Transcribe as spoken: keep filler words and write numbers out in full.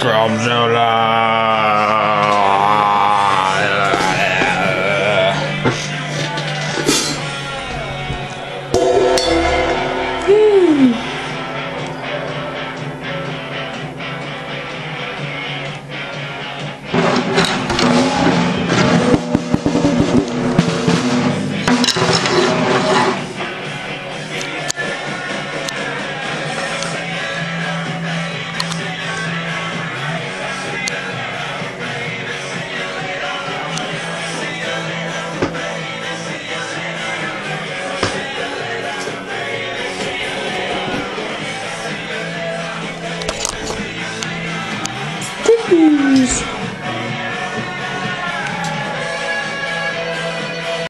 from Zola.